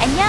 안녕.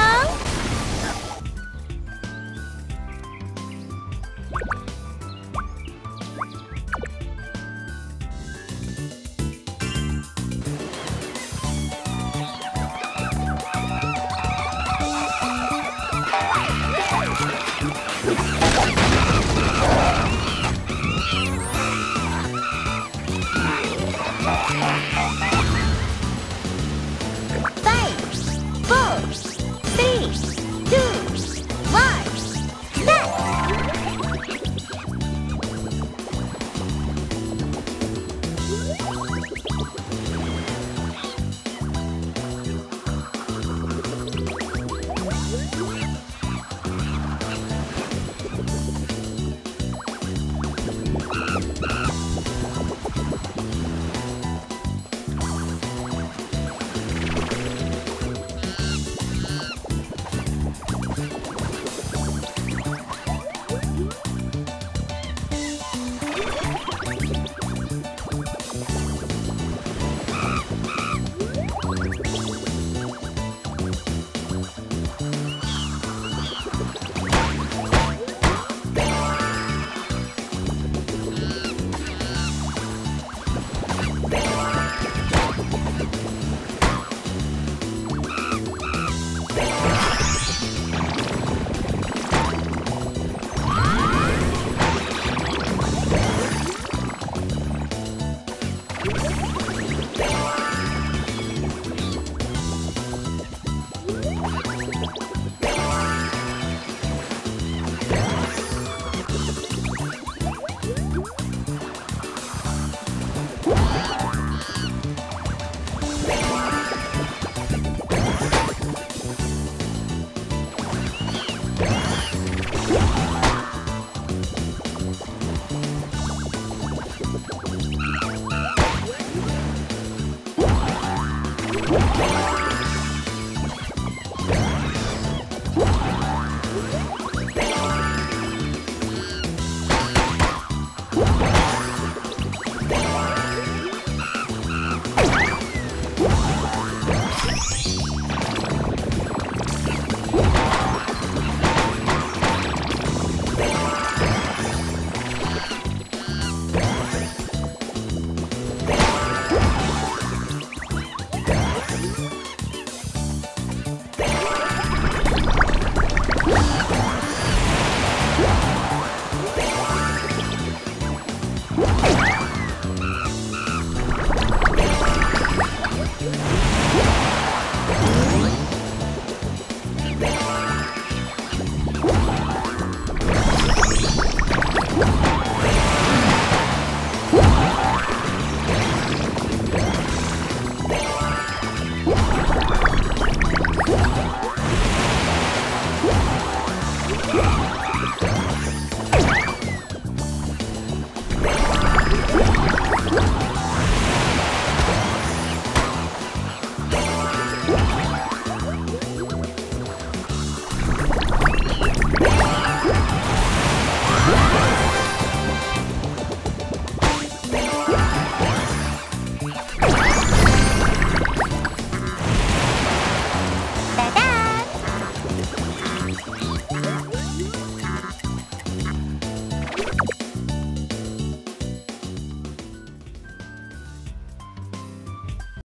Yeah.